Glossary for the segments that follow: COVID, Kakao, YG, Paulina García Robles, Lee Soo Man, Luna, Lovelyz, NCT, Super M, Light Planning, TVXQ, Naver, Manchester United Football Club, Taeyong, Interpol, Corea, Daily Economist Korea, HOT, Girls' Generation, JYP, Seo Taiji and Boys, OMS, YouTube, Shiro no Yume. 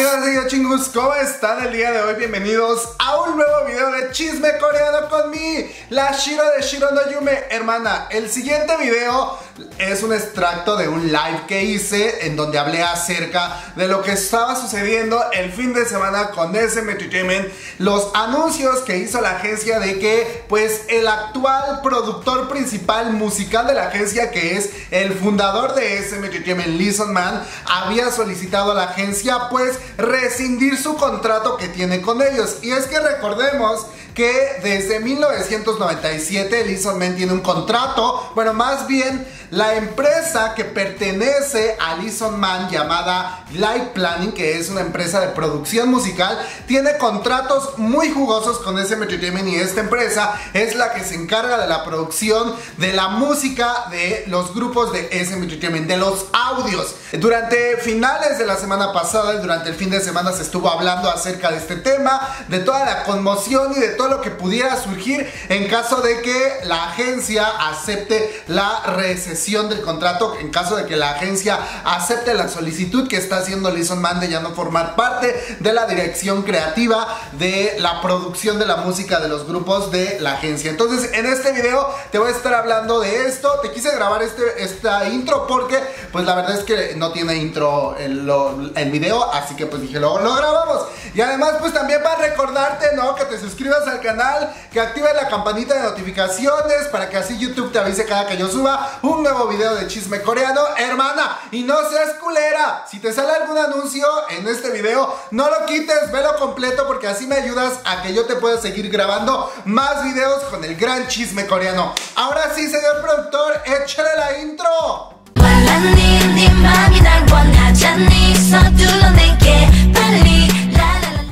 Annyeonghaseyo chingus, ¿cómo están el día de hoy? Bienvenidos a un nuevo video de chisme coreano con mi, la Shiro de Shiro no Yume. Hermana, el siguiente video es un extracto de un live que hice en donde hablé acerca de lo que estaba sucediendo el fin de semana con SM Entertainment, los anuncios que hizo la agencia de que pues el actual productor principal musical de la agencia, que es el fundador de SM Entertainment, Lee Soo Man, había solicitado a la agencia pues rescindir su contrato que tiene con ellos. Y es que recordemos que desde 1997 Lee Soo Man tiene un contrato, bueno, más bien la empresa que pertenece a Lee Soo Man, llamada Light Planning, que es una empresa de producción musical, tiene contratos muy jugosos con SM Entertainment, y esta empresa es la que se encarga de la producción de la música de los grupos de SM Entertainment, de los audios. Durante finales de la semana pasada y durante el fin de semana se estuvo hablando acerca de este tema, de toda la conmoción y de todo lo que pudiera surgir en caso de que la agencia acepte la rescisión del contrato, en caso de que la agencia acepte la solicitud que está haciendo Lee Soo Man de ya no formar parte de la dirección creativa de la producción de la música de los grupos de la agencia. Entonces en este video te voy a estar hablando de esto. Te quise grabar esta intro porque pues la verdad es que no tiene intro el video, así que pues dije lo grabamos. Y además pues también para recordarte, ¿no?, que te suscribas al canal, que actives la campanita de notificaciones para que así YouTube te avise cada que yo suba un nuevo video de chisme coreano, hermana. Y no seas culera, si te sale algún anuncio en este video, no lo quites, velo completo, porque así me ayudas a que yo te pueda seguir grabando más videos con el gran chisme coreano. Ahora sí, señor productor, échale la intro.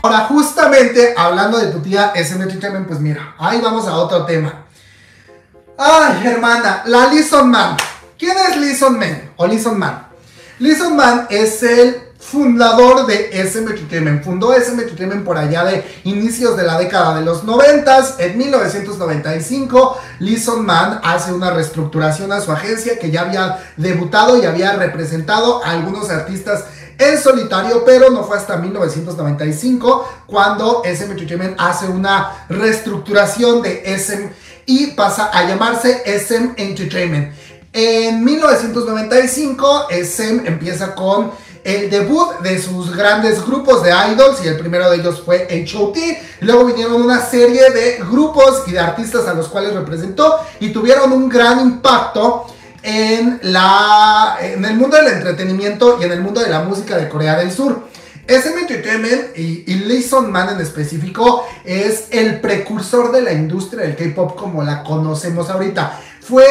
Ahora, justamente hablando de tu tía SM Entertainment, pues mira, ahí vamos a otro tema. Ay, hermana, la Lee Soo Man. ¿Quién es Lee Soo Man o Lee Soo Man? Lee Soo Man es el fundador de SM Entertainment. Fundó SM Entertainment por allá de inicios de la década de los 90. En 1995 Lee Soo Man hace una reestructuración a su agencia, que ya había debutado y había representado a algunos artistas en solitario, pero no fue hasta 1995 cuando SM Entertainment hace una reestructuración de SM y pasa a llamarse SM Entertainment. En 1995 SM empieza con el debut de sus grandes grupos de idols, y el primero de ellos fue HOT. Luego vinieron una serie de grupos y de artistas a los cuales representó y tuvieron un gran impacto en el mundo del entretenimiento y en el mundo de la música de Corea del Sur. SM Entertainment y Lee Soo Man en específico es el precursor de la industria del K-pop como la conocemos ahorita. Fue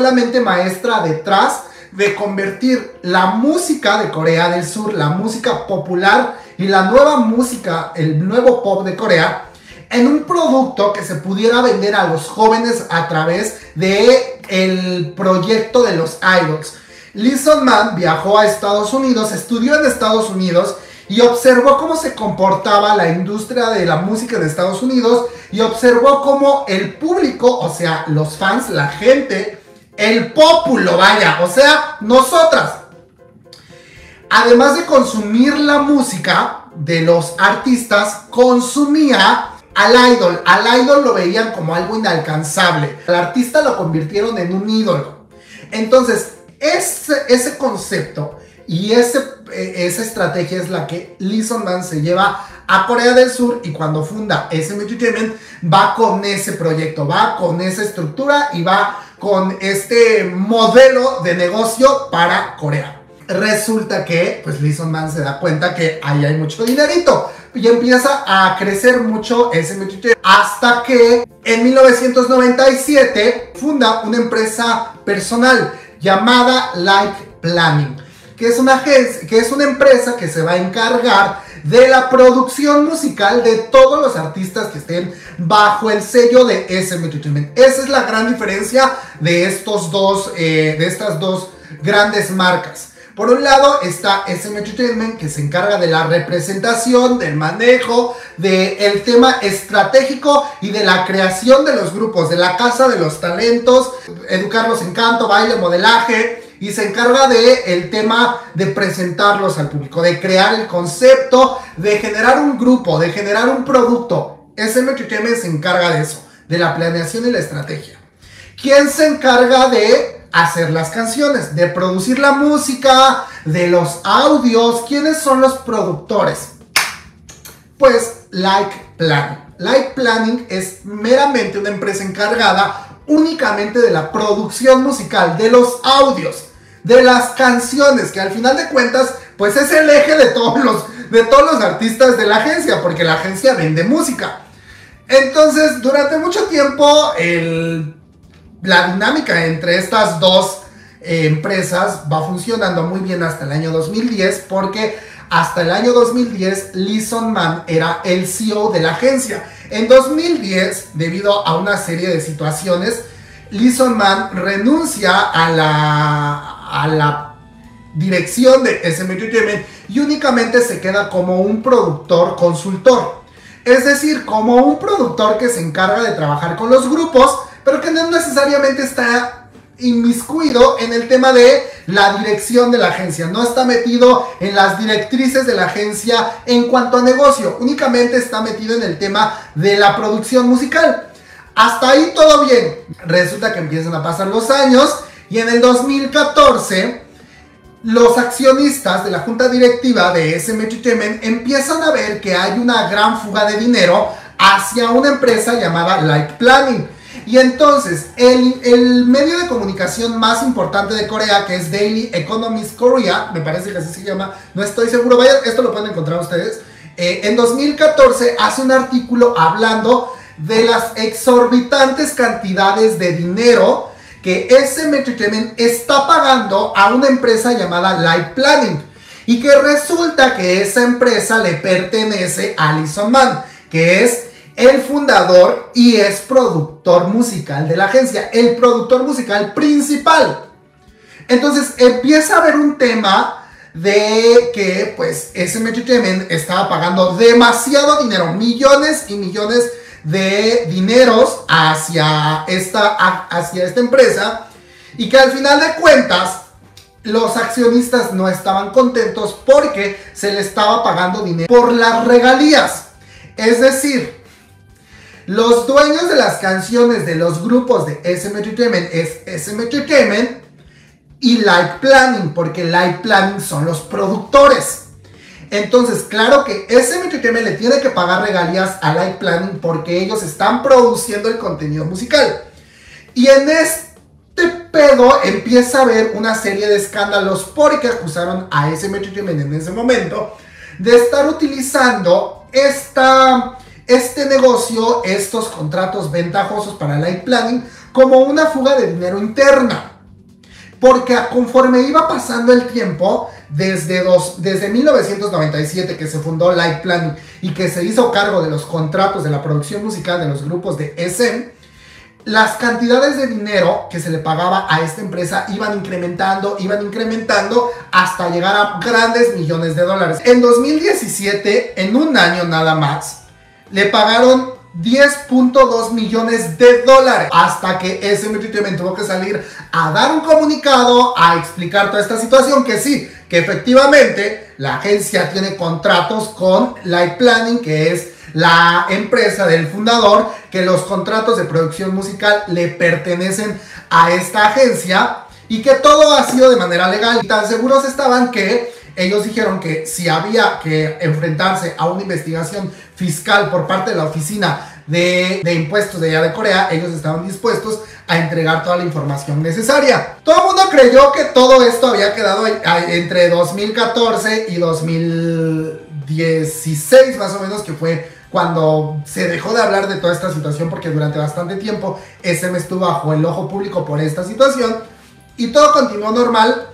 la mente maestra detrás de convertir la música de Corea del Sur, la música popular y la nueva música, el nuevo pop de Corea, en un producto que se pudiera vender a los jóvenes a través del proyecto de los idols. Lee Soo Man viajó a Estados Unidos, estudió en Estados Unidos y observó cómo se comportaba la industria de la música de Estados Unidos, y observó cómo el público, o sea, los fans, la gente, el populo, vaya, o sea, nosotras, además de consumir la música de los artistas, consumía al idol lo veían como algo inalcanzable. Al artista lo convirtieron en un ídolo. Entonces, ese concepto y esa estrategia es la que Lee Soo Man se lleva a Corea del Sur, y cuando funda SM Entertainment va con ese proyecto, va con esa estructura y va con este modelo de negocio para Corea. Resulta que pues Lee Soo Man se da cuenta que ahí hay mucho dinerito y empieza a crecer mucho SM Entertainment, hasta que en 1997 funda una empresa personal llamada Light Planning, que es una empresa que se va a encargar de la producción musical de todos los artistas que estén bajo el sello de SM Entertainment. Esa es la gran diferencia de estas dos grandes marcas. Por un lado está SM Entertainment, que se encarga de la representación, del manejo, del tema estratégico y de la creación de los grupos, de la casa de los talentos, educarlos en canto, baile, modelaje, y se encarga del tema de presentarlos al público, de crear el concepto, de generar un grupo, de generar un producto. SM Entertainment se encarga de eso, de la planeación y la estrategia. ¿Quién se encarga de hacer las canciones, de producir la música, de los audios? ¿Quiénes son los productores? Pues Light Planning. Light Planning es meramente una empresa encargada únicamente de la producción musical, de los audios, de las canciones, que al final de cuentas pues es el eje de todos los artistas de la agencia, porque la agencia vende música. Entonces, durante mucho tiempo la dinámica entre estas dos empresas va funcionando muy bien hasta el año 2010, porque hasta el año 2010 Lee Soo Man era el CEO de la agencia. En 2010, debido a una serie de situaciones, Lee Soo Man renuncia a la dirección de SM Entertainment y únicamente se queda como un productor consultor. Es decir, como un productor que se encarga de trabajar con los grupos, pero que no necesariamente está inmiscuido en el tema de la dirección de la agencia, no está metido en las directrices de la agencia en cuanto a negocio, únicamente está metido en el tema de la producción musical. Hasta ahí todo bien. Resulta que empiezan a pasar los años y en el 2014 los accionistas de la junta directiva de SM Entertainment empiezan a ver que hay una gran fuga de dinero hacia una empresa llamada Light Planning. Y entonces el medio de comunicación más importante de Corea, que es Daily Economist Korea, me parece que así se llama, no estoy seguro, vaya, esto lo pueden encontrar ustedes, en 2014 hace un artículo hablando de las exorbitantes cantidades de dinero que SM Entertainment está pagando a una empresa llamada Light Planning, y que resulta que esa empresa le pertenece a Lee Soo Man, que es el fundador y es productor musical de la agencia, el productor musical principal. Entonces empieza a haber un tema de que pues SM Entertainment estaba pagando demasiado dinero, millones y millones de dineros hacia esta empresa, y que al final de cuentas los accionistas no estaban contentos porque se le estaba pagando dinero por las regalías. Es decir, los dueños de las canciones de los grupos de SM Entertainment es SM Entertainment y Light Planning, porque Light Planning son los productores. Entonces, claro que SM Entertainment le tiene que pagar regalías a Light Planning porque ellos están produciendo el contenido musical. Y en este pedo empieza a haber una serie de escándalos porque acusaron a SM Entertainment en ese momento de estar utilizando este negocio, estos contratos ventajosos para Light Planning, como una fuga de dinero interna. Porque conforme iba pasando el tiempo, desde 1997 que se fundó Light Planning y que se hizo cargo de los contratos de la producción musical de los grupos de SM, las cantidades de dinero que se le pagaba a esta empresa iban incrementando hasta llegar a grandes millones de dólares. En 2017, en un año nada más, le pagaron 10.2 millones de dólares, hasta que SM Entertainment tuvo que salir a dar un comunicado a explicar toda esta situación, que sí, que efectivamente la agencia tiene contratos con Light Planning, que es la empresa del fundador, que los contratos de producción musical le pertenecen a esta agencia y que todo ha sido de manera legal. Y tan seguros estaban que ellos dijeron que si había que enfrentarse a una investigación fiscal por parte de la oficina de impuestos de allá de Corea, ellos estaban dispuestos a entregar toda la información necesaria. Todo el mundo creyó que todo esto había quedado entre 2014 y 2016 más o menos, que fue cuando se dejó de hablar de toda esta situación, porque durante bastante tiempo SM estuvo bajo el ojo público por esta situación y todo continuó normal.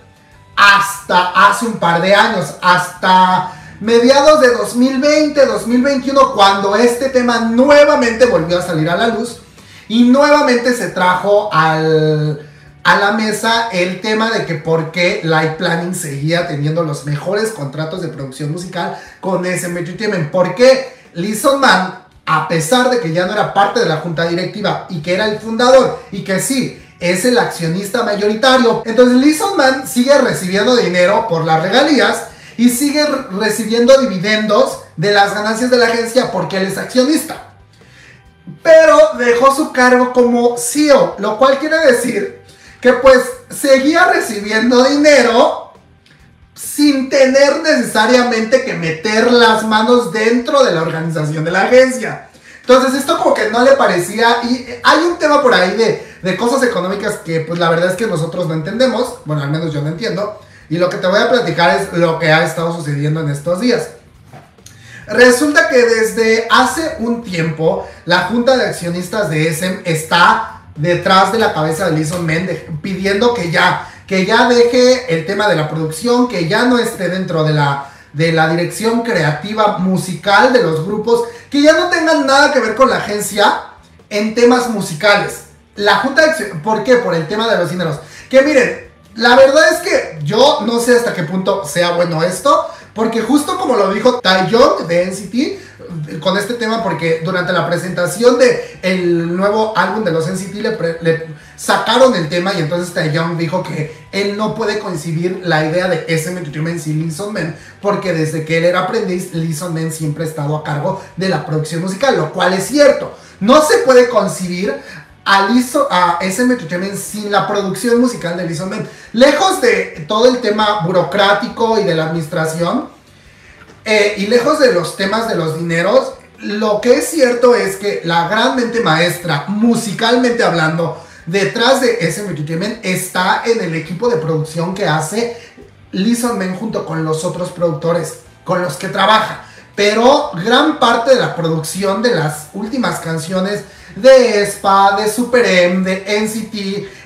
Hasta hace un par de años, hasta mediados de 2020, 2021, cuando este tema nuevamente volvió a salir a la luz y nuevamente se trajo a la mesa el tema de que por qué Light Planning seguía teniendo los mejores contratos de producción musical con SM Entertainment, porque Lee Soo Man, a pesar de que ya no era parte de la junta directiva y que era el fundador, y que sí, es el accionista mayoritario. Entonces Lee Soo Man sigue recibiendo dinero por las regalías y sigue recibiendo dividendos de las ganancias de la agencia porque él es accionista. Pero dejó su cargo como CEO, lo cual quiere decir que pues seguía recibiendo dinero sin tener necesariamente que meter las manos dentro de la organización de la agencia. Entonces esto como que no le parecía, y hay un tema por ahí de cosas económicas que pues la verdad es que nosotros no entendemos, bueno, al menos yo no entiendo, y lo que te voy a platicar es lo que ha estado sucediendo en estos días. Resulta que desde hace un tiempo la junta de accionistas de SM está detrás de la cabeza de Lee Soo Man pidiendo que ya deje el tema de la producción, que ya no esté dentro de la dirección creativa musical de los grupos, que ya no tengan nada que ver con la agencia en temas musicales. La junta de accionistas, ¿por qué? Por el tema de los dineros. Que miren, la verdad es que yo no sé hasta qué punto sea bueno esto, porque justo como lo dijo Taeyong de NCT con este tema, porque durante la presentación del nuevo álbum de los NCT le sacaron el tema, y entonces Taeyong dijo que él no puede concebir la idea de SM Entertainment y Lee Soo Man, porque desde que él era aprendiz, Lee Soo Man siempre ha estado a cargo de la producción musical, lo cual es cierto. No se puede concebir a SM Entertainment sin la producción musical de Lee Soo Man. Lejos de todo el tema burocrático y de la administración, y lejos de los temas de los dineros, lo que es cierto es que la gran mente maestra, musicalmente hablando, detrás de SM Entertainment está en el equipo de producción que hace Lee Soo Man junto con los otros productores con los que trabaja. Pero gran parte de la producción de las últimas canciones de Espa, de Super M, de NCT,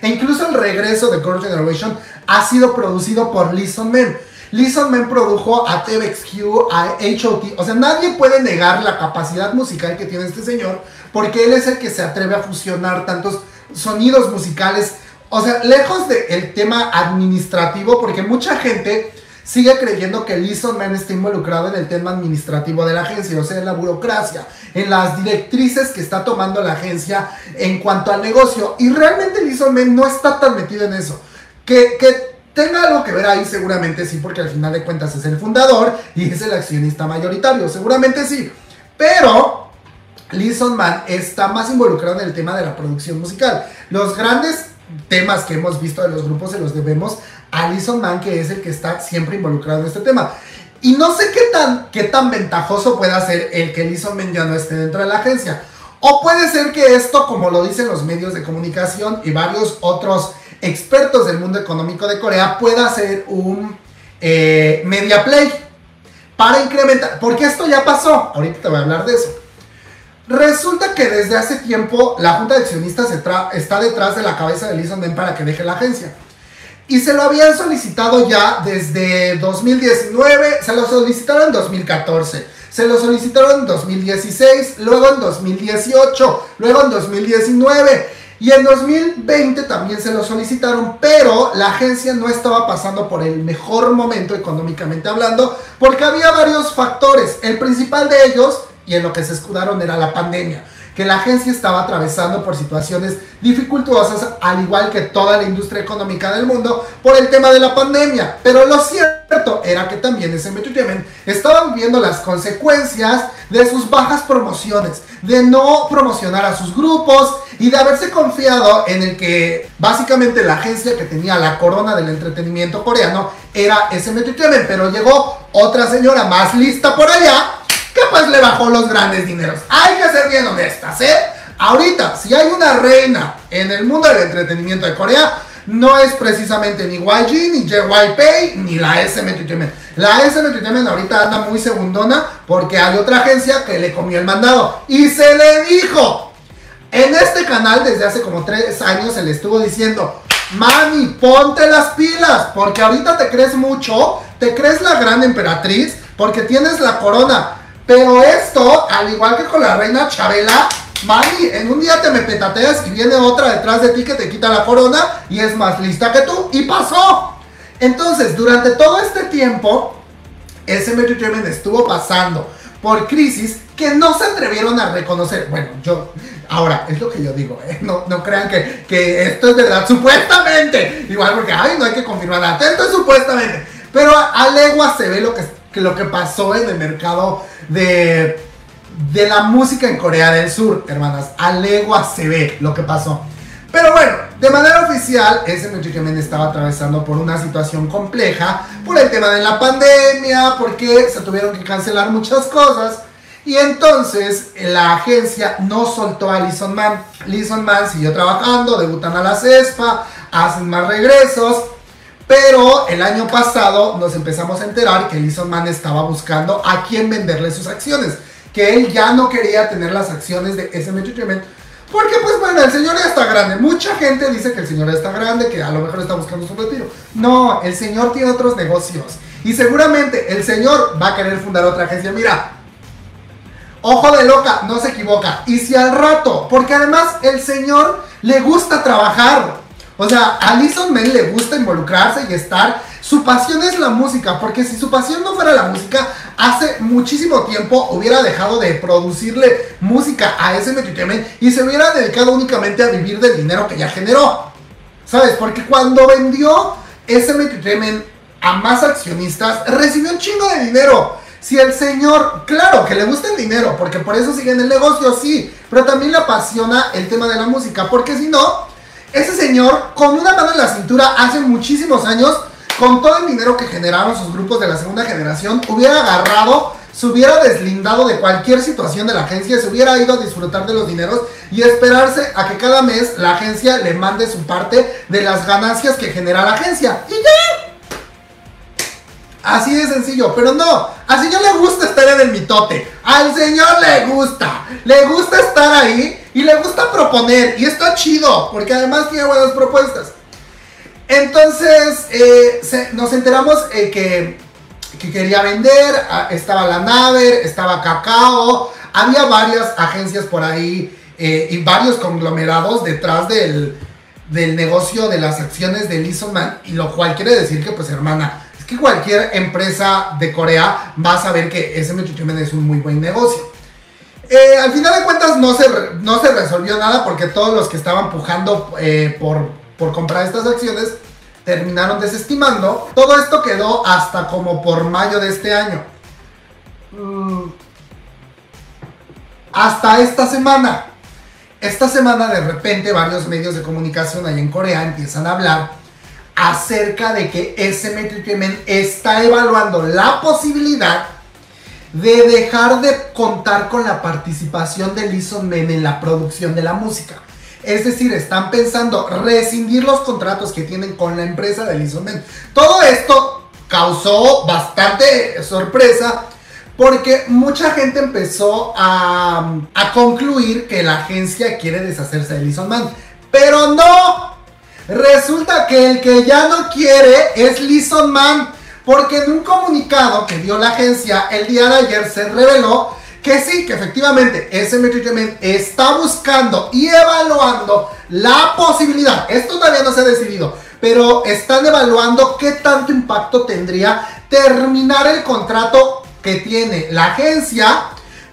e incluso el regreso de Girls' Generation ha sido producido por Lee Soo Man. Lee Soo Man produjo a TVXQ, a HOT, o sea, nadie puede negar la capacidad musical que tiene este señor, porque él es el que se atreve a fusionar tantos sonidos musicales. O sea, lejos del tema administrativo, porque mucha gente sigue creyendo que Lee Soo Man está involucrado en el tema administrativo de la agencia, o sea, en la burocracia, en las directrices que está tomando la agencia en cuanto al negocio, y realmente Lee Soo Man no está tan metido en eso. Que tenga algo que ver ahí seguramente sí, porque al final de cuentas es el fundador y es el accionista mayoritario, seguramente sí, pero Lee Soo Man está más involucrado en el tema de la producción musical. Los grandes temas que hemos visto de los grupos se los debemos a Lee Soo Man, que es el que está siempre involucrado en este tema. Y no sé qué tan ventajoso pueda ser el que Lee Soo Man ya no esté dentro de la agencia. O puede ser que esto, como lo dicen los medios de comunicación y varios otros expertos del mundo económico de Corea, pueda ser un media play para incrementar, porque esto ya pasó, ahorita te voy a hablar de eso. Resulta que desde hace tiempo la junta de accionistas está detrás de la cabeza de Lee Soo Man para que deje la agencia. Y se lo habían solicitado ya desde 2019, se lo solicitaron en 2014, se lo solicitaron en 2016, luego en 2018, luego en 2019 y en 2020 también se lo solicitaron, pero la agencia no estaba pasando por el mejor momento económicamente hablando, porque había varios factores. El principal de ellos, y en lo que se escudaron, era la pandemia, que la agencia estaba atravesando por situaciones dificultosas, al igual que toda la industria económica del mundo, por el tema de la pandemia. Pero lo cierto era que también SM Entertainment estaba viviendo las consecuencias de sus bajas promociones, de no promocionar a sus grupos y de haberse confiado en el que básicamente la agencia que tenía la corona del entretenimiento coreano era SM Entertainment. Pero llegó otra señora más lista por allá, pues le bajó los grandes dineros. Hay que ser bien honestas, ¿eh? Ahorita, si hay una reina en el mundo del entretenimiento de Corea, no es precisamente ni YG, ni JYP, ni la SM Entertainment. La SM Entertainment ahorita anda muy segundona, porque hay otra agencia que le comió el mandado. Y se le dijo, en este canal desde hace como 3 años se le estuvo diciendo, mami, ponte las pilas, porque ahorita te crees mucho, te crees la gran emperatriz, porque tienes la corona. Pero esto, al igual que con la reina Chabela, mami, en un día te me petateas y viene otra detrás de ti que te quita la corona y es más lista que tú, y pasó. Entonces, durante todo este tiempo, SM Entertainment estuvo pasando por crisis que no se atrevieron a reconocer. Bueno, yo, ahora, es lo que yo digo, ¿eh? No crean que esto es verdad, supuestamente. Igual porque, ay, no hay que confirmar nada, esto es supuestamente. Pero a legua se ve lo que pasó en el mercado de la música en Corea del Sur, hermanas. A legua se ve lo que pasó. Pero bueno, de manera oficial, SM Entertainment estaba atravesando por una situación compleja, por el tema de la pandemia, porque se tuvieron que cancelar muchas cosas. Y entonces la agencia no soltó a Lee Soo Man. Lee Soo Man siguió trabajando, debutan a la CESPA, hacen más regresos. Pero el año pasado nos empezamos a enterar que Lee Soo Man estaba buscando a quién venderle sus acciones, que él ya no quería tener las acciones de SM Entertainment. Porque pues bueno, el señor ya está grande. Mucha gente dice que el señor ya está grande, que a lo mejor está buscando su retiro. No, el señor tiene otros negocios. Y seguramente el señor va a querer fundar otra agencia. Mira, ojo de loca, no se equivoca. Y si al rato, porque además el señor le gusta trabajar. O sea, a Lee Soo Man le gusta involucrarse y estar. Su pasión es la música, porque si su pasión no fuera la música, hace muchísimo tiempo hubiera dejado de producirle música a SM Entertainment y se hubiera dedicado únicamente a vivir del dinero que ya generó, ¿sabes? Porque cuando vendió SM Entertainment a más accionistas, recibió un chingo de dinero. Si el señor, claro que le gusta el dinero, porque por eso sigue en el negocio, sí, pero también le apasiona el tema de la música, porque si no... Ese señor, con una mano en la cintura, hace muchísimos años, con todo el dinero que generaron sus grupos de la segunda generación, hubiera agarrado, se hubiera deslindado de cualquier situación de la agencia, se hubiera ido a disfrutar de los dineros y esperarse a que cada mes la agencia le mande su parte de las ganancias que genera la agencia. ¡Y ya! Así de sencillo, pero no, al señor le gusta estar en el mitote, al señor le gusta estar ahí. Y le gusta proponer, y está chido, porque además tiene buenas propuestas. Entonces, nos enteramos que quería vender, estaba la Naver, estaba Kakao, había varias agencias por ahí, y varios conglomerados detrás del negocio de las acciones de Lee Soo Man, y lo cual quiere decir que, pues hermana, es que cualquier empresa de Corea va a saber que SM Entertainment es un muy buen negocio. Al final de cuentas no se resolvió nada porque todos los que estaban pujando por comprar estas acciones terminaron desestimando. Todo esto quedó hasta como por mayo de este año. Hasta esta semana. Esta semana de repente varios medios de comunicación allá en Corea empiezan a hablar acerca de que SM Entertainment está evaluando la posibilidad de dejar de contar con la participación de Lee Soo Man en la producción de la música. Es decir, están pensando rescindir los contratos que tienen con la empresa de Lee Soo Man. Todo esto causó bastante sorpresa porque mucha gente empezó a concluir que la agencia quiere deshacerse de Lee Soo Man. Pero no, resulta que el que ya no quiere es Lee Soo Man. Porque en un comunicado que dio la agencia el día de ayer se reveló que sí, que efectivamente SM Entertainment está buscando y evaluando la posibilidad. Esto todavía no se ha decidido, pero están evaluando qué tanto impacto tendría terminar el contrato que tiene la agencia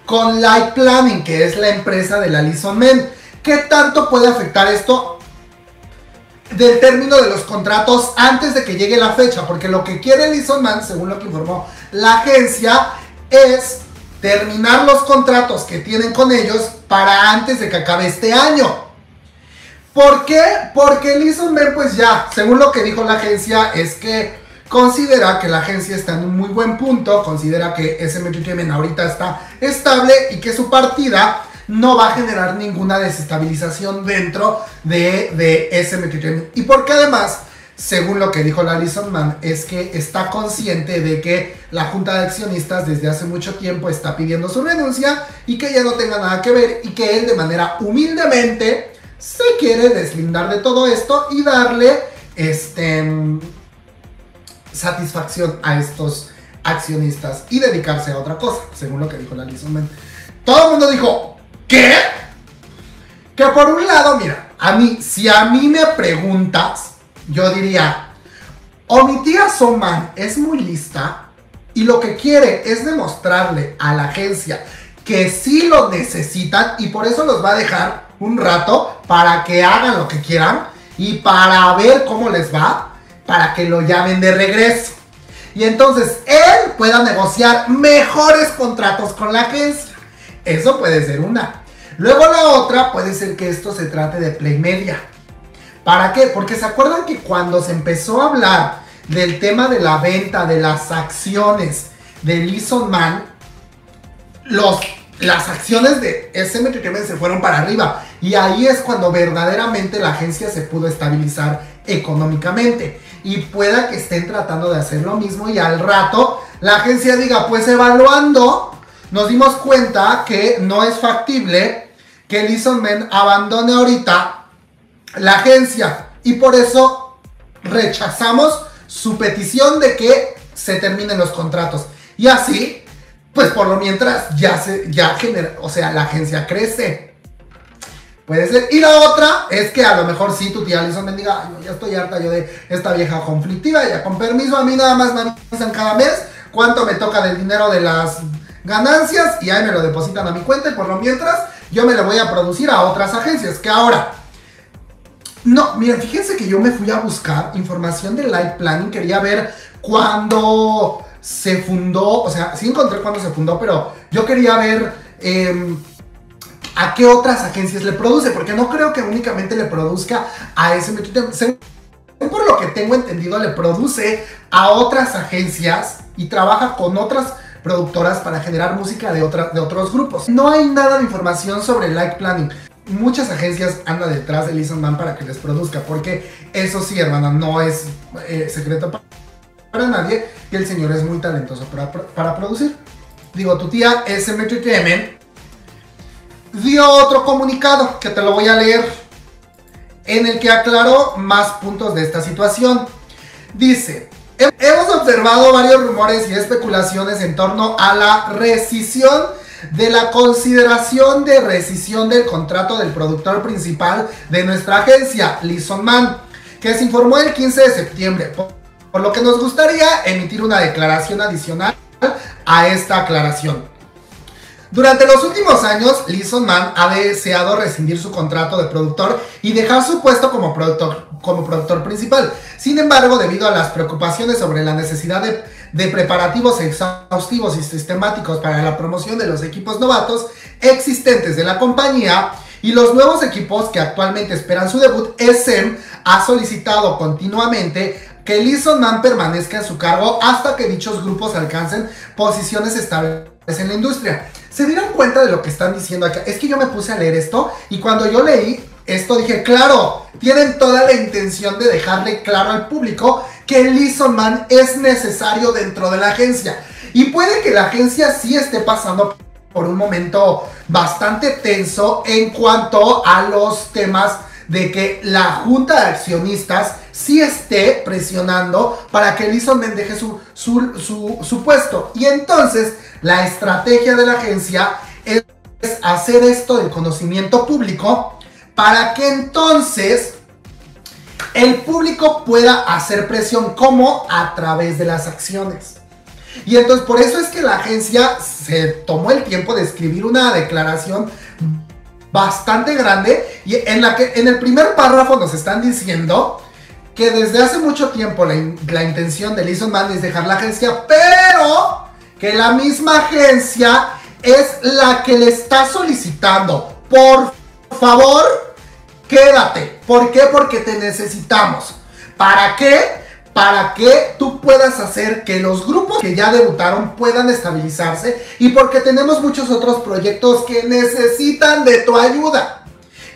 con Light Planning, que es la empresa de la Lee Soo Man. ¿Qué tanto puede afectar esto del término de los contratos antes de que llegue la fecha? Porque lo que quiere Lee Soo Man, según lo que informó la agencia, es terminar los contratos que tienen con ellos para antes de que acabe este año. ¿Por qué? Porque Lee Soo Man, pues ya, según lo que dijo la agencia, es que considera que la agencia está en un muy buen punto, considera que SM Entertainment ahorita está estable y que su partida no va a generar ninguna desestabilización dentro de SM Entertainment. Y porque además, según lo que dijo la Lee Soo Man, es que está consciente de que la junta de accionistas desde hace mucho tiempo está pidiendo su renuncia y que ya no tenga nada que ver, y que él de manera humildemente se quiere deslindar de todo esto y darle satisfacción a estos accionistas y dedicarse a otra cosa, según lo que dijo la Lee Soo Man. Todo el mundo dijo... ¿Qué? Que por un lado, mira, si a mí me preguntas, yo diría, o mi tía Soo Man es muy lista, y lo que quiere es demostrarle a la agencia que sí lo necesitan, y por eso los va a dejar un rato para que hagan lo que quieran y para ver cómo les va, para que lo llamen de regreso y entonces él pueda negociar mejores contratos con la agencia. Eso puede ser una. Luego la otra puede ser que esto se trate de Play Media. ¿Para qué? Porque se acuerdan que cuando se empezó a hablar del tema de la venta de las acciones de Lee Soo Man, las acciones de SM Entertainment se fueron para arriba, y ahí es cuando verdaderamente la agencia se pudo estabilizar económicamente, y pueda que estén tratando de hacer lo mismo, y al rato la agencia diga, pues evaluando nos dimos cuenta que no es factible que Lee Soo Man abandone ahorita la agencia, y por eso rechazamos su petición de que se terminen los contratos. Y así, pues por lo mientras ya genera, o sea, la agencia crece. Puede ser. Y la otra es que a lo mejor sí tu tía Lee Soo Man diga, yo ya estoy harta yo de esta vieja conflictiva, ya con permiso a mí nada más me avisan cada mes cuánto me toca del dinero de las ganancias, y ahí me lo depositan a mi cuenta, y por lo mientras yo me lo voy a producir a otras agencias. Que ahora, no, miren, fíjense que yo me fui a buscar información de Light Planning, quería ver cuándo se fundó, o sea, sí encontré cuándo se fundó, pero yo quería ver a qué otras agencias le produce, porque no creo que únicamente le produzca a SM. Por lo que tengo entendido, le produce a otras agencias y trabaja con otras productoras para generar música de otros grupos. No hay nada de información sobre Light Planning. Muchas agencias andan detrás de Lee Soo Man para que les produzca, porque eso sí, hermana, no es secreto para nadie que el señor es muy talentoso para producir. Digo, tu tía SM Entertainment dio otro comunicado, que te lo voy a leer, en el que aclaró más puntos de esta situación. Dice: hemos observado varios rumores y especulaciones en torno a la rescisión de la consideración de rescisión del contrato del productor principal de nuestra agencia, Lee Soo Man, que se informó el 15 de septiembre, por lo que nos gustaría emitir una declaración adicional a esta aclaración. Durante los últimos años, Lee Soo Man ha deseado rescindir su contrato de productor y dejar su puesto como productor principal. Sin embargo, debido a las preocupaciones sobre la necesidad de preparativos exhaustivos y sistemáticos para la promoción de los equipos novatos existentes de la compañía y los nuevos equipos que actualmente esperan su debut, SM ha solicitado continuamente que Lee Soo Man permanezca en su cargo hasta que dichos grupos alcancen posiciones estables en la industria. ¿Se dieron cuenta de lo que están diciendo acá? Es que yo me puse a leer esto, y cuando yo leí esto dije, claro, tienen toda la intención de dejarle claro al público que Lee Soo Man es necesario dentro de la agencia. Y puede que la agencia sí esté pasando por un momento bastante tenso en cuanto a los temas de que la junta de accionistas sí esté presionando para que Lee Soo Man deje su puesto. Y entonces la estrategia de la agencia es hacer esto del conocimiento público, para que entonces el público pueda hacer presión, como a través de las acciones. Y entonces por eso es que la agencia se tomó el tiempo de escribir una declaración bastante grande, y en la que en el primer párrafo nos están diciendo que desde hace mucho tiempo la intención de Lee Soo Man es dejar la agencia, pero que la misma agencia es la que le está solicitando, por favor, quédate. ¿Por qué? Porque te necesitamos. ¿Para qué? Para que tú puedas hacer que los grupos que ya debutaron puedan estabilizarse, y porque tenemos muchos otros proyectos que necesitan de tu ayuda.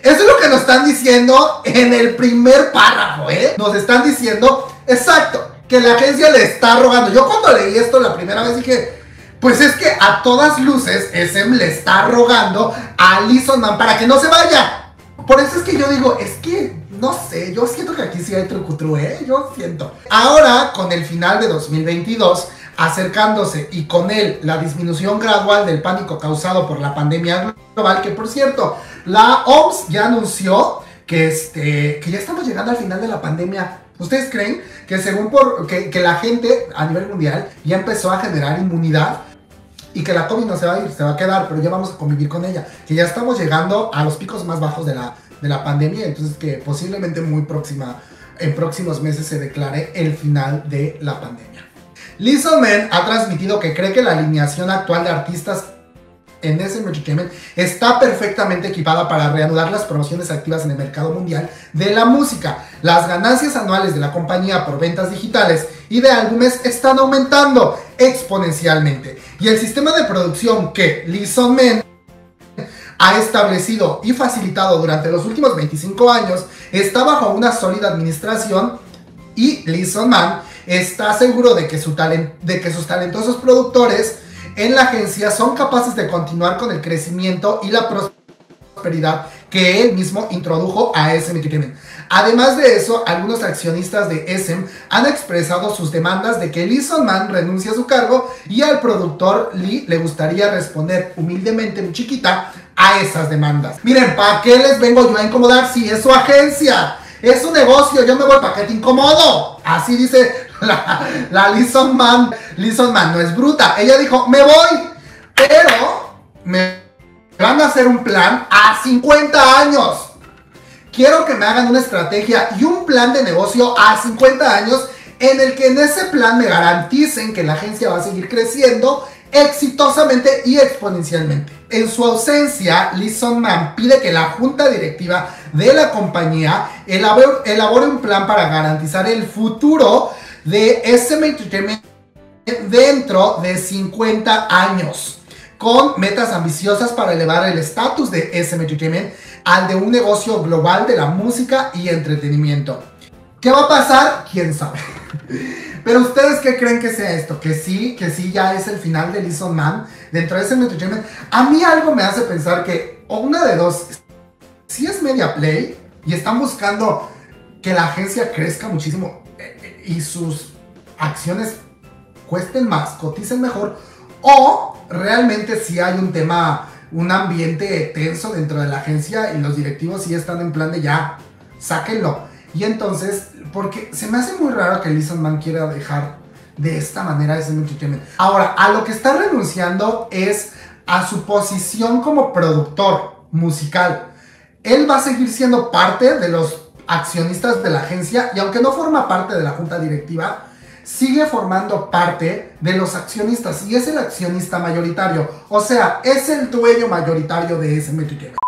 Eso es lo que nos están diciendo en el primer párrafo, ¿eh? Nos están diciendo, exacto, que la agencia le está rogando. Yo cuando leí esto la primera vez dije, pues es que a todas luces SM le está rogando a Lee Soo Man para que no se vaya. Por eso es que yo digo, es que no sé, yo siento que aquí sí hay trucutru, yo siento. Ahora, con el final de 2022 acercándose, y con él la disminución gradual del pánico causado por la pandemia global, que por cierto, la OMS ya anunció que ya estamos llegando al final de la pandemia. ¿Ustedes creen que según que la gente a nivel mundial ya empezó a generar inmunidad y que la COVID no se va a ir, se va a quedar, pero ya vamos a convivir con ella, que ya estamos llegando a los picos más bajos de la pandemia, entonces que posiblemente en próximos meses se declare el final de la pandemia? Lee Soo Man ha transmitido que cree que la alineación actual de artistas en SM Entertainment está perfectamente equipada para reanudar las promociones activas en el mercado mundial de la música. Las ganancias anuales de la compañía por ventas digitales y de álbumes están aumentando exponencialmente, y el sistema de producción que Lee Soo Man ha establecido y facilitado durante los últimos 25 años está bajo una sólida administración, y Lee Soo Man está seguro de que sus talentosos productores en la agencia son capaces de continuar con el crecimiento y la prosperidad que él mismo introdujo a SM Entertainment. Además de eso, algunos accionistas de SM han expresado sus demandas de que Lee Soo Man renuncie a su cargo, y al productor Lee le gustaría responder humildemente, muy chiquita, a esas demandas. Miren, ¿para qué les vengo yo a incomodar si es su agencia? Es su negocio, yo me voy, ¿para qué te incomodo? Así dice la Lee Soo Man. Lee Soo Man no es bruta, ella dijo, me voy, pero me van a hacer un plan a 50 años. Quiero que me hagan una estrategia y un plan de negocio a 50 años en el que en ese plan me garanticen que la agencia va a seguir creciendo exitosamente y exponencialmente. En su ausencia, Lee Soo Man pide que la junta directiva de la compañía elabore un plan para garantizar el futuro de SM Entertainment dentro de 50 años, con metas ambiciosas para elevar el estatus de SM Entertainment al de un negocio global de la música y entretenimiento. ¿Qué va a pasar? ¿Quién sabe? Pero ¿ustedes qué creen que sea esto? Que sí ya es el final de Lee Soo Man dentro de SM Entertainment. A mí algo me hace pensar que, o una de dos, si es media play y están buscando que la agencia crezca muchísimo y sus acciones cuesten más, coticen mejor, o realmente sí hay un tema, un ambiente tenso dentro de la agencia y los directivos sí están en plan de ya, sáquenlo. Y entonces, porque se me hace muy raro que Lee Soo Man quiera dejar de esta manera ese entertainment. Ahora, a lo que está renunciando es a su posición como productor musical. Él va a seguir siendo parte de los accionistas de la agencia, y aunque no forma parte de la junta directiva, sigue formando parte de los accionistas y es el accionista mayoritario. O sea, es el dueño mayoritario de SM Entertainment.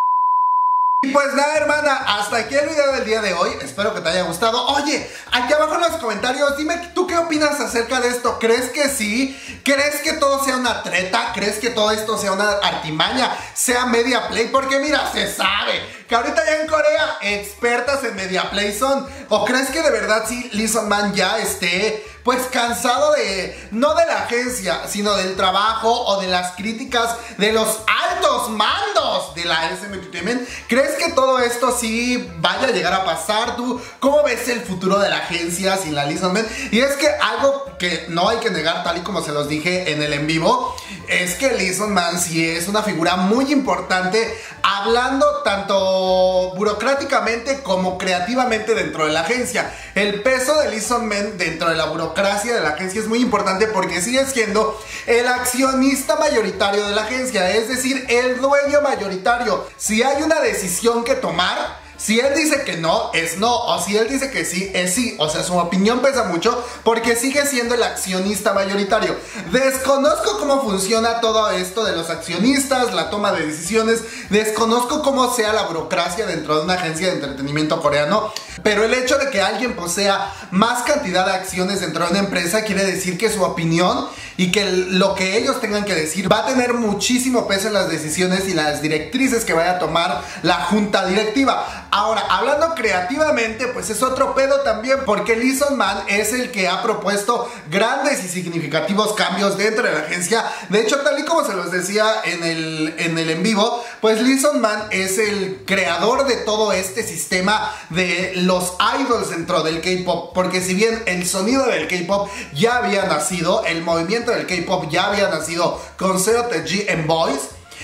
Y pues nada, hermana, hasta aquí el video del día de hoy. Espero que te haya gustado. Oye, aquí abajo en los comentarios, dime tú qué opinas acerca de esto. ¿Crees que sí? ¿Crees que todo sea una treta? ¿Crees que todo esto sea una artimaña? ¿Sea media play? Porque mira, se sabe que ahorita ya en Corea expertas en media play son. ¿O crees que de verdad sí Lee Soo Man ya esté pues cansado de, no de la agencia, sino del trabajo o de las críticas de los altos mandos de la SM Entertainment? ¿Crees que todo esto sí vaya a llegar a pasar? ¿Tú cómo ves el futuro de la agencia sin la Lee Soo Man? Y es que algo que no hay que negar, tal y como se los dije en el en vivo, es que Lee Soo Man sí es una figura muy importante, hablando tanto burocráticamente como creativamente dentro de la agencia. El peso de Lee Soo Man dentro de la burocracia de la agencia es muy importante, porque sigue siendo el accionista mayoritario de la agencia, es decir, el dueño mayoritario. Si hay una decisión que tomar, si él dice que no, es no, o si él dice que sí, es sí. O sea, su opinión pesa mucho porque sigue siendo el accionista mayoritario. Desconozco cómo funciona todo esto de los accionistas, la toma de decisiones, desconozco cómo sea la burocracia dentro de una agencia de entretenimiento coreano, pero el hecho de que alguien posea más cantidad de acciones dentro de una empresa quiere decir que su opinión y que lo que ellos tengan que decir va a tener muchísimo peso en las decisiones y las directrices que vaya a tomar la junta directiva. Ahora, hablando creativamente, pues es otro pedo también, porque Lee Soo Man es el que ha propuesto grandes y significativos cambios dentro de la agencia. De hecho, tal y como se los decía en el en vivo, pues Lee Soo Man es el creador de todo este sistema de los idols dentro del K-pop, porque si bien el sonido del K-pop ya había nacido, el movimiento del K-pop ya había nacido con Seo Taiji and Boys,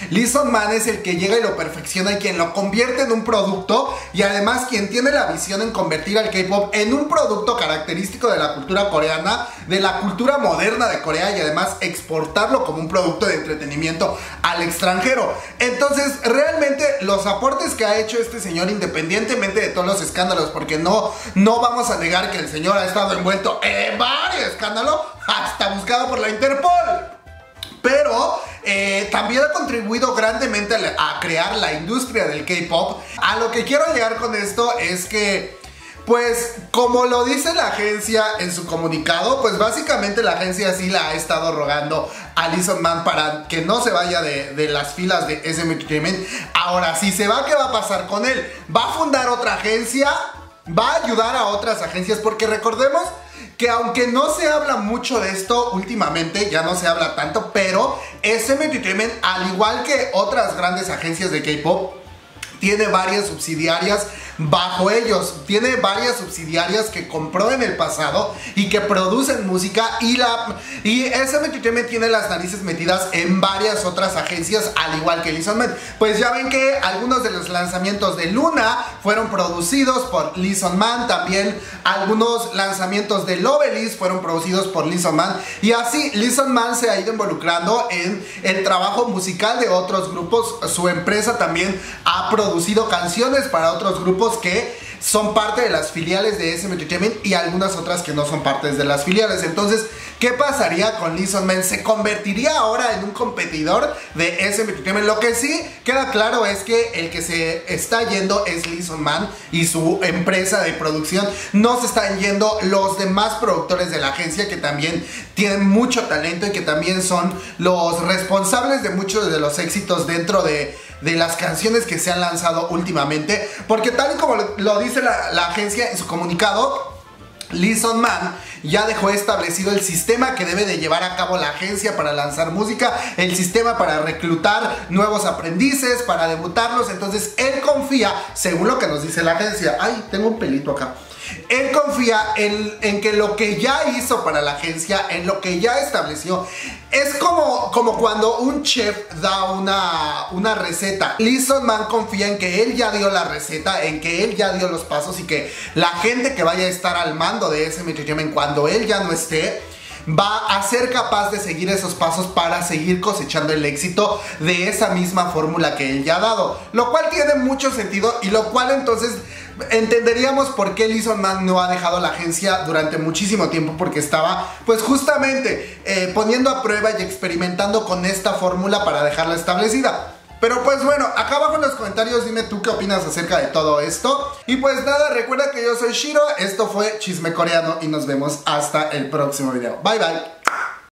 Lee Soo Man es el que llega y lo perfecciona y quien lo convierte en un producto, y además quien tiene la visión en convertir al K-pop en un producto característico de la cultura coreana, de la cultura moderna de Corea, y además exportarlo como un producto de entretenimiento al extranjero. Entonces realmente los aportes que ha hecho este señor, independientemente de todos los escándalos, porque no vamos a negar que el señor ha estado envuelto en varios escándalos, hasta buscado por la Interpol, pero también ha contribuido grandemente a crear la industria del K-pop. A lo que quiero llegar con esto es que, pues, como lo dice la agencia en su comunicado, pues básicamente la agencia sí la ha estado rogando a Lee Soo Man para que no se vaya de las filas de SM Entertainment. Ahora, si se va, ¿qué va a pasar con él? ¿Va a fundar otra agencia? ¿Va a ayudar a otras agencias? Porque recordemos que aunque no se habla mucho de esto últimamente, ya no se habla tanto, pero SM Entertainment, al igual que otras grandes agencias de K-pop, tiene varias subsidiarias bajo ellos. Tiene varias subsidiarias que compró en el pasado y que producen música, y SM Entertainment tiene las narices metidas en varias otras agencias, al igual que Lee Soo Man. Pues ya ven que algunos de los lanzamientos de Luna fueron producidos por Lee Soo Man, también algunos lanzamientos de Lovelyz fueron producidos por Lee Soo Man, y así Lee Soo Man se ha ido involucrando en el trabajo musical de otros grupos. Su empresa también ha producido canciones para otros grupos que son parte de las filiales de SM Entertainment y algunas otras que no son partes de las filiales. Entonces, ¿qué pasaría con Lee Soo Man? ¿Se convertiría ahora en un competidor de SM Entertainment? Lo que sí queda claro es que el que se está yendo es Lee Soo Man y su empresa de producción. No se están yendo los demás productores de la agencia, que también tienen mucho talento y que también son los responsables de muchos de los éxitos dentro de las canciones que se han lanzado últimamente. Porque tal y como lo dice la agencia en su comunicado, Lee Soo Man ya dejó establecido el sistema que debe de llevar a cabo la agencia para lanzar música, el sistema para reclutar nuevos aprendices, para debutarlos. Entonces él confía, según lo que nos dice la agencia, ay, tengo un pelito acá, él confía en que lo que ya hizo para la agencia, en lo que ya estableció, es como cuando un chef da una receta. Lee Soo Man confía en que él ya dio la receta, en que él ya dio los pasos, y que la gente que vaya a estar al mando de SM Entertainment cuando él ya no esté va a ser capaz de seguir esos pasos para seguir cosechando el éxito de esa misma fórmula que él ya ha dado. Lo cual tiene mucho sentido, y lo cual entonces entenderíamos por qué Lee Soo Man no ha dejado la agencia durante muchísimo tiempo, porque estaba, pues, justamente poniendo a prueba y experimentando con esta fórmula para dejarla establecida. Pero pues bueno, acá abajo en los comentarios dime tú qué opinas acerca de todo esto. Y pues nada, recuerda que yo soy Shiro, esto fue Chisme Coreano y nos vemos hasta el próximo video. Bye bye.